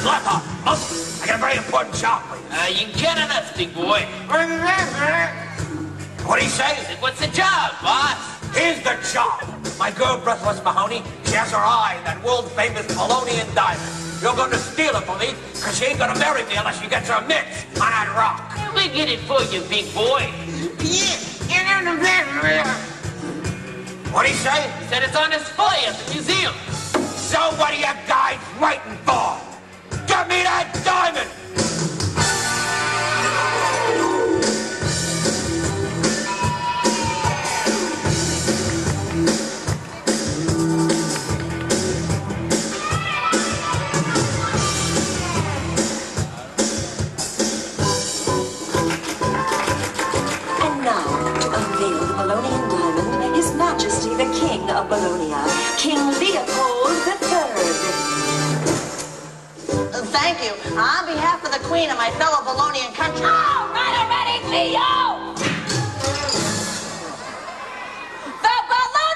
Flattop, I got a very important job, please. You can get enough, big boy. What do you say? What's the job, boss? Here's the job. My girl, Breathless Mahoney, she has her eye in that world-famous Bolognian diamond. You're going to steal it for me, because she ain't going to marry me unless she gets her mitts on that rock. We get it for you, big boy. What do you say? He said it's on display at the museum. So what are you guys waiting for? Give me that diamond! Bologna, King Leopold III. Thank you. On behalf of the Queen and my fellow Bolognian country. Oh, right already, Leo! The Bolognian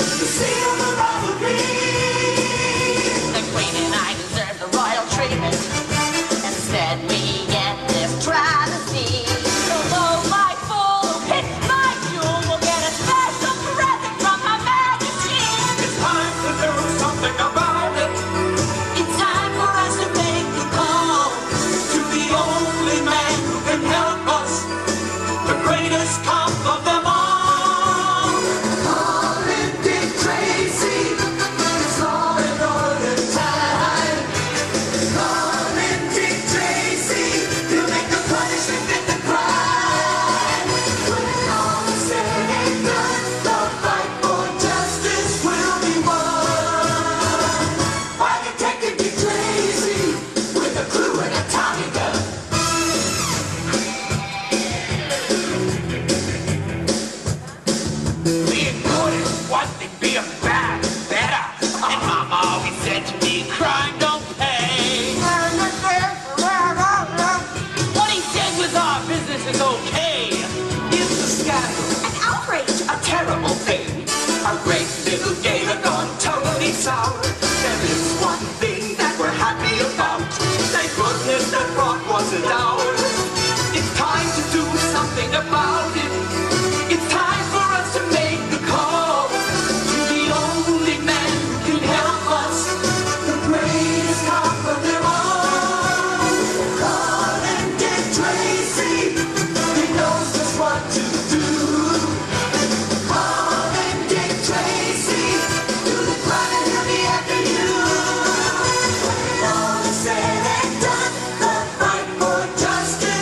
Detective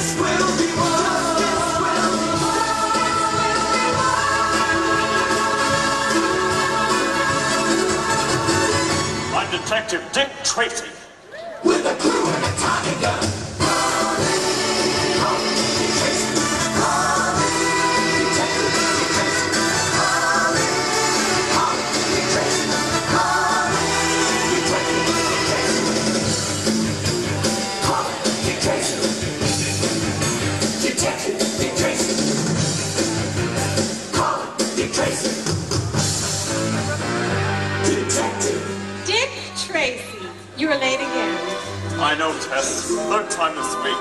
Dick Tracy. With a crew and a Tommy gun. You're late again. I know, Tess. Third time this week.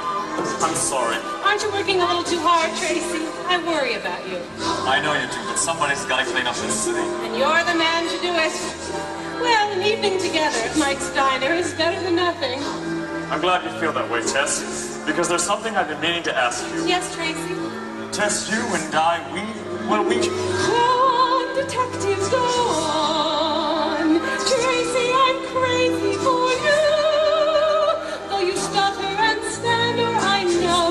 I'm sorry. Aren't you working a little too hard, Tracy? I worry about you. I know you do, but somebody's got to clean up this city. And you're the man to do it. Well, an evening together at Mike's Diner is better than nothing. I'm glad you feel that way, Tess, because there's something I've been meaning to ask you. Yes, Tracy? Tess, you and I, we... Go on, detectives, go on. Tracy, I'm crazy for you. Though you stutter and stander, I know.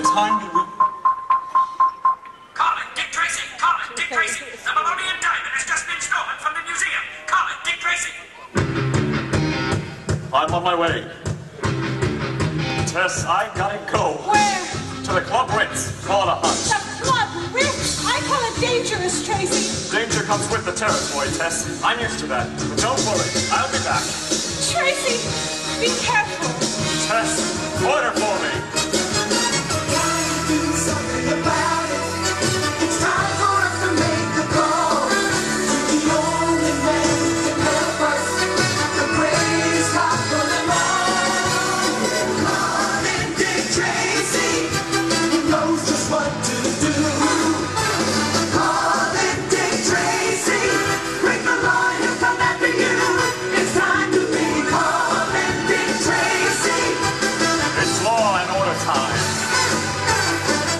a time to... Call it, Dick Tracy! Call it, Dick Tracy! The Bolognian diamond has just been stolen from the museum! Call it, Dick Tracy! I'm on my way. Tess, I gotta go. Where? To the Club Ritz. Call it a hunt. The Club Ritz? I call it dangerous, Tracy. Danger comes with the territory, Tess. I'm used to that. But don't worry, I'll be back. Tracy, be careful. Tess, order for me. Gotta do something about it. It's time for us to make a call. To the only man who can help us. The greatest heart for them all. Come on, Dick Tracy. He knows just what to do. Call it Dick Tracy. Break the line and come after you. It's time to be calling Dick Tracy. It's law and order time.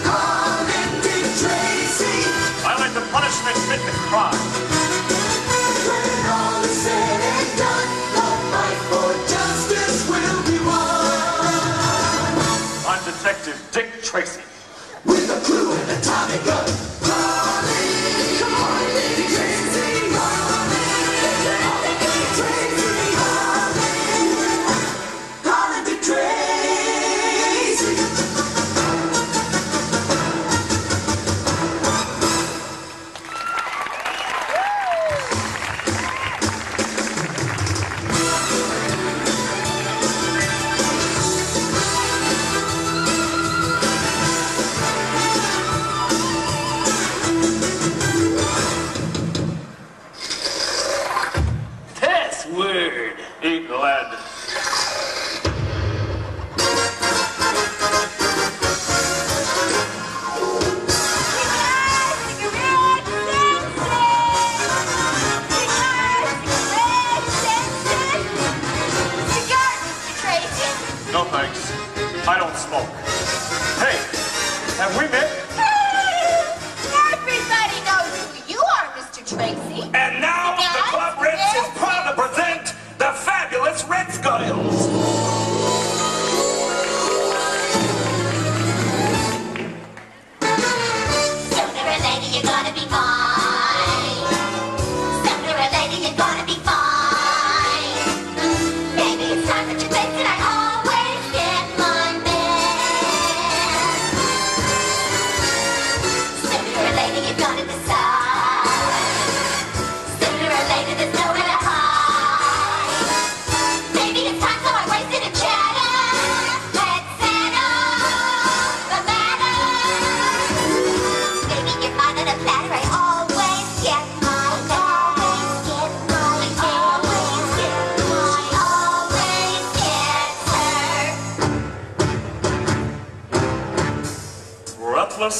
Calling Dick Tracy. I like the punishment fit the crime. When all is said and done, the fight for justice will be won. I'm Detective Dick Tracy. With a crew and a Tommy gun.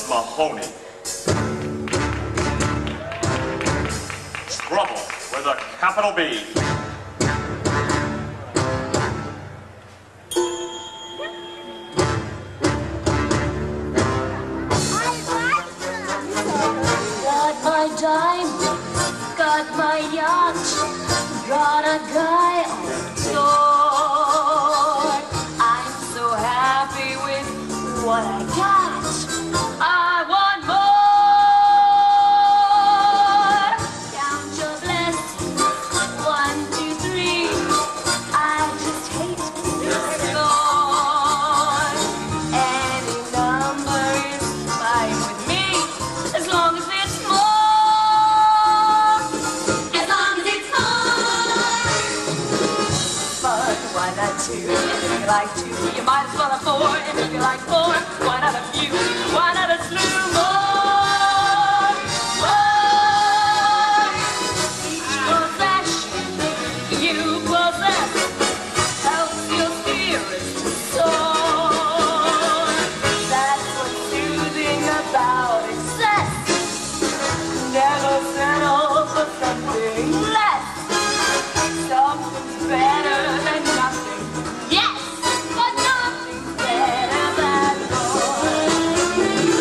Mahoney. Scrubble with a capital B. Got my dime, got my yacht, got a guy on the door. I'm so happy with what I got. Like two, you might as well have four. If you like four, why not a few? Why not a slew more? Why? Each possession you possess helps your spirits to soar. That's what's soothing about excess. Never settle for something less. Something's better than nothing. Yes! But nothing's better than gold.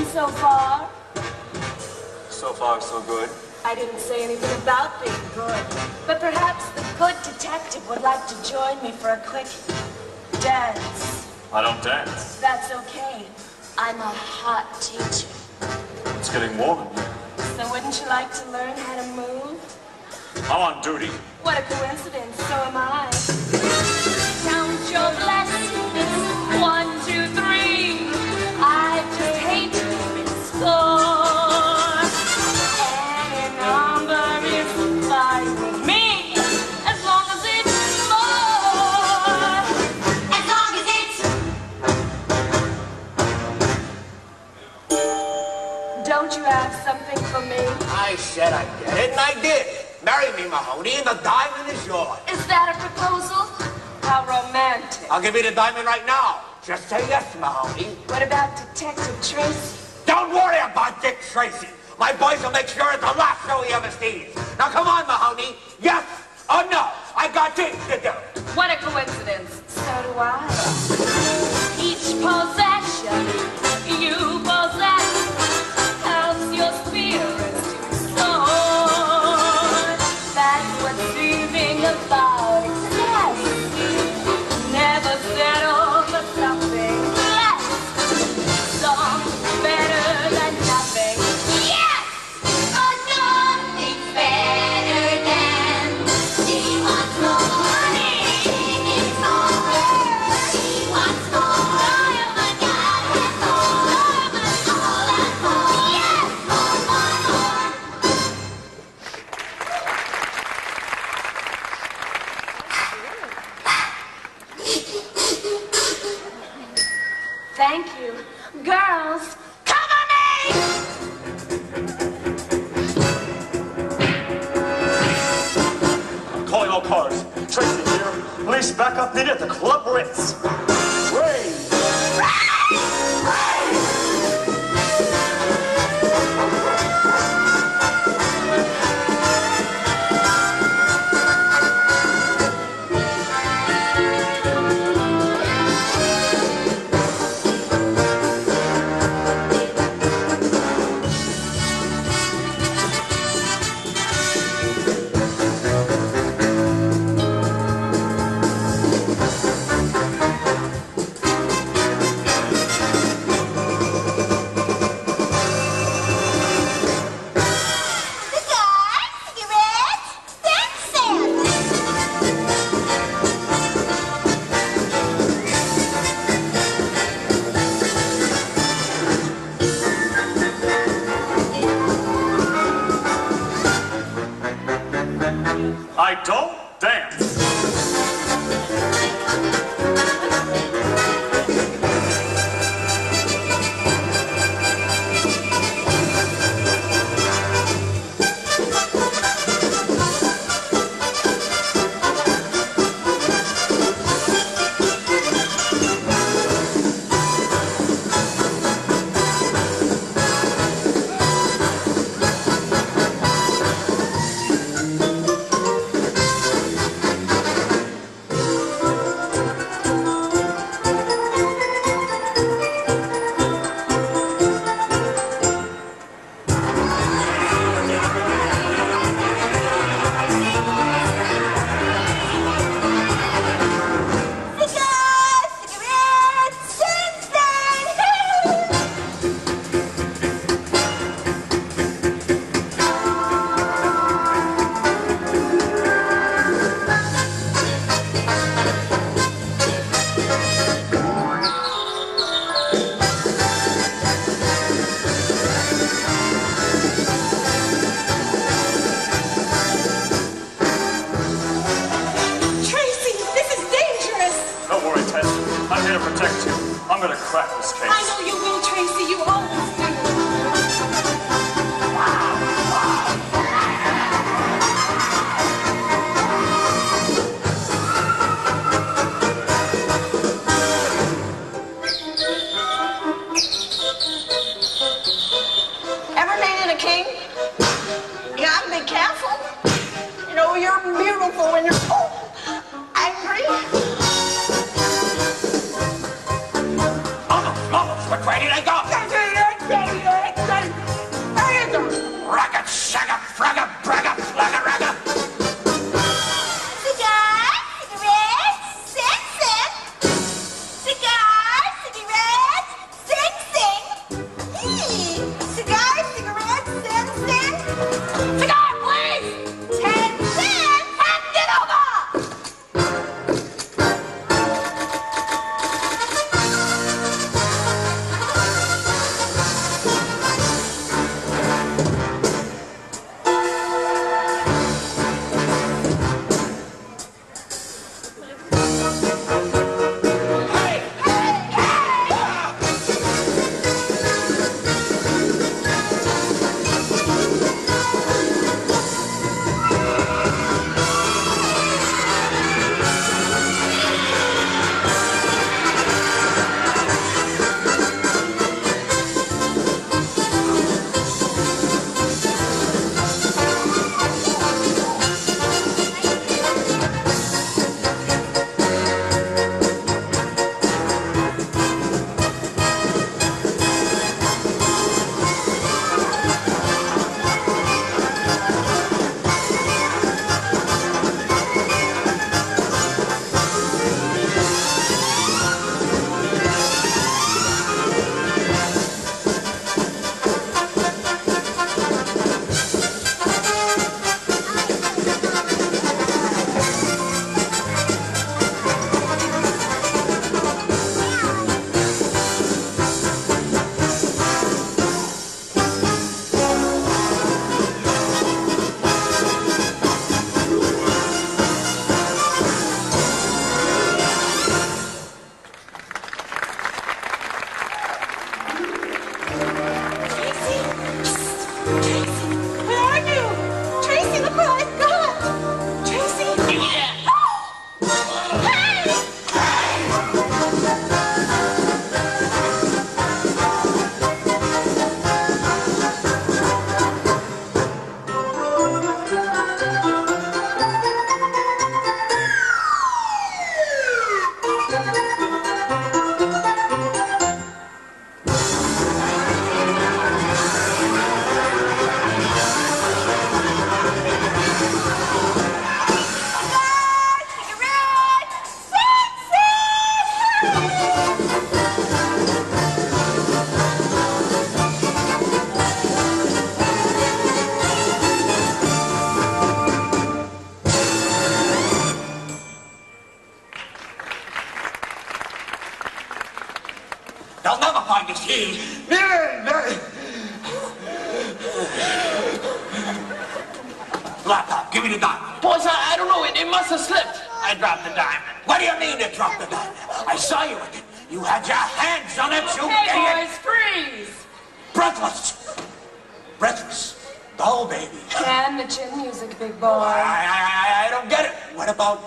been so far? So far, so good. I didn't say anything about being good, but perhaps the good detective would like to join me for a quick dance. I don't dance. That's okay. I'm a hot teacher. It's getting warm in here. So wouldn't you like to learn how to move? I'm on duty. What a coincidence. So am I. Count your blessings. 1, 2, 3. I just hate to score. Something for me? I said I'd get it, and I did. Marry me, Mahoney, and the diamond is yours. Is that a proposal? How romantic. I'll give you the diamond right now. Just say yes, Mahoney. What about Detective Tracy? Don't worry about Dick Tracy. My boys will make sure it's the last show he ever sees. Now, come on, Mahoney. Yes or no? I got things to do. What a coincidence. So do I. Each possession you possess. Back up needed at the Club Ritz. Raise! Mama, Laptop, give me the diamond. Boys, I don't know. It must have slipped. I dropped the diamond. What do you mean you dropped the diamond? I saw you with it. You had your hands on it. Okay, boys, freeze. Breathless. Breathless. The whole baby. And the chin music, big boy. I don't get it. What about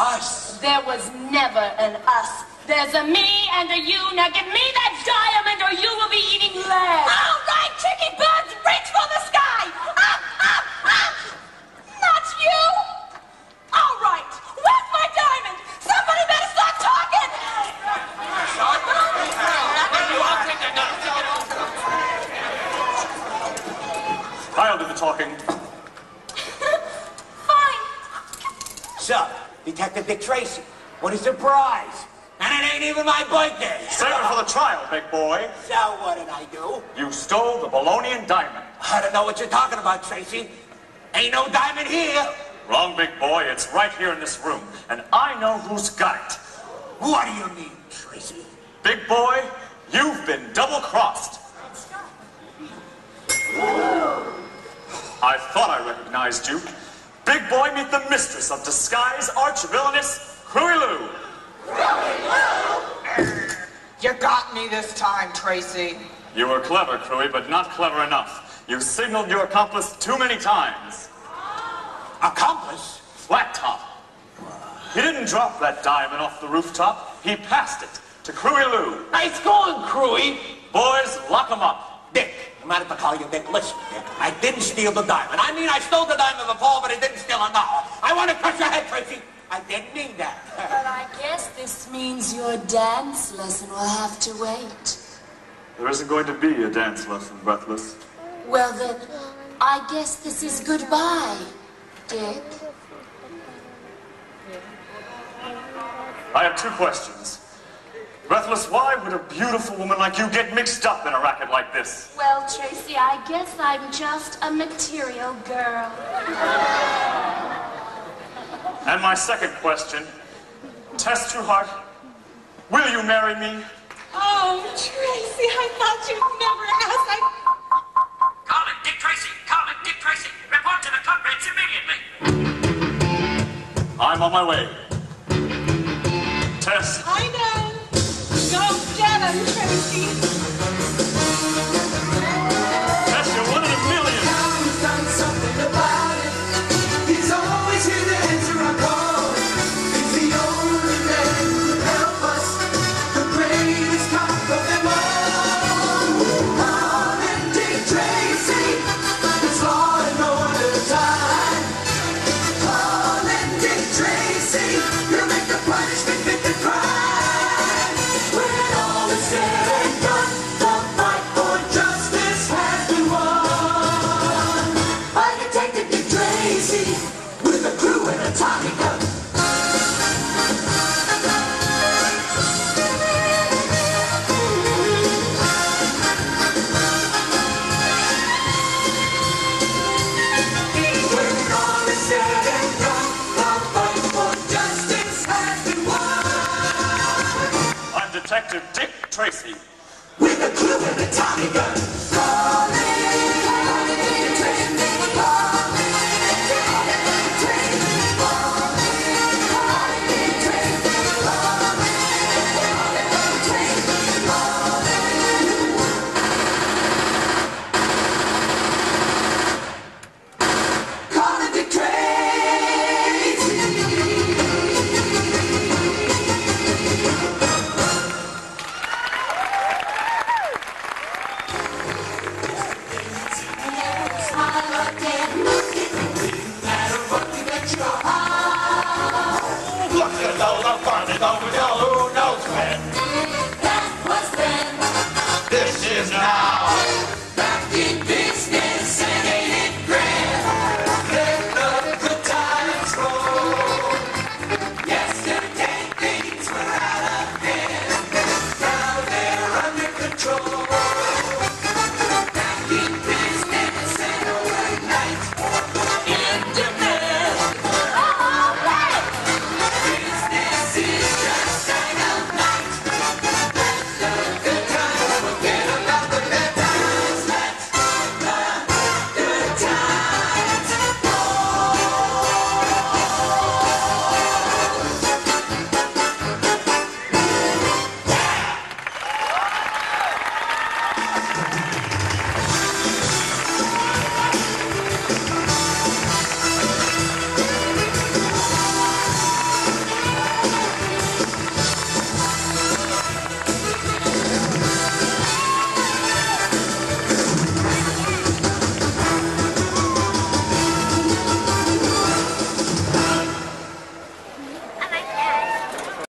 us? There was never an us. There's a me and a you. Now give me that diamond or you will be eating lead. All right, chicken birds, reach for the sky. Up, up, up. Not you. All right, where's my diamond? Somebody better start talking. I'll do the talking. Fine. So, Detective Dick Tracy, what a surprise. And it ain't even my birthday. Save it for the trial, big boy. So what did I do? You stole the Bolognian diamond. I don't know what you're talking about, Tracy. Ain't no diamond here. Wrong, big boy. It's right here in this room. And I know who's got it. What do you mean, Tracy? Big boy, you've been double-crossed. I thought I recognized you. Big boy, meet the mistress of disguise, arch-villainous Cruey-Loo. You got me this time, Tracy. You were clever, Cruey, but not clever enough. You signaled your accomplice too many times. Accomplice? Flattop. He didn't drop that diamond off the rooftop. He passed it to Cruey-Loo. Nice going, Cruey. Boys, lock him up. Dick, I'm not about to call you Dick. Listen, Dick, I didn't steal the diamond. I mean, I stole the diamond before, but I didn't steal it now. I want to crush your head, Tracy. I didn't mean that. But I guess this means your dance lesson will have to wait. There isn't going to be a dance lesson, Breathless. Well, then, I guess this is goodbye, Dick. I have two questions. Breathless, why would a beautiful woman like you get mixed up in a racket like this? Well, Tracy, I guess I'm just a material girl. And my second question, Tess Truehart, will you marry me? Oh, Tracy, I thought you'd never ask. Call it, Dick Tracy. Call it, Dick Tracy. Report to the comrades immediately. I'm on my way. Tess. I know. Go get him, Tracy. Tess, you're one in a million. Tom's done something about it. He's always here to answer our call. Dick Tracy with a clue and a Tommy gun.